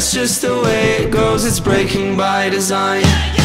That's just the way it goes, it's breaking by design.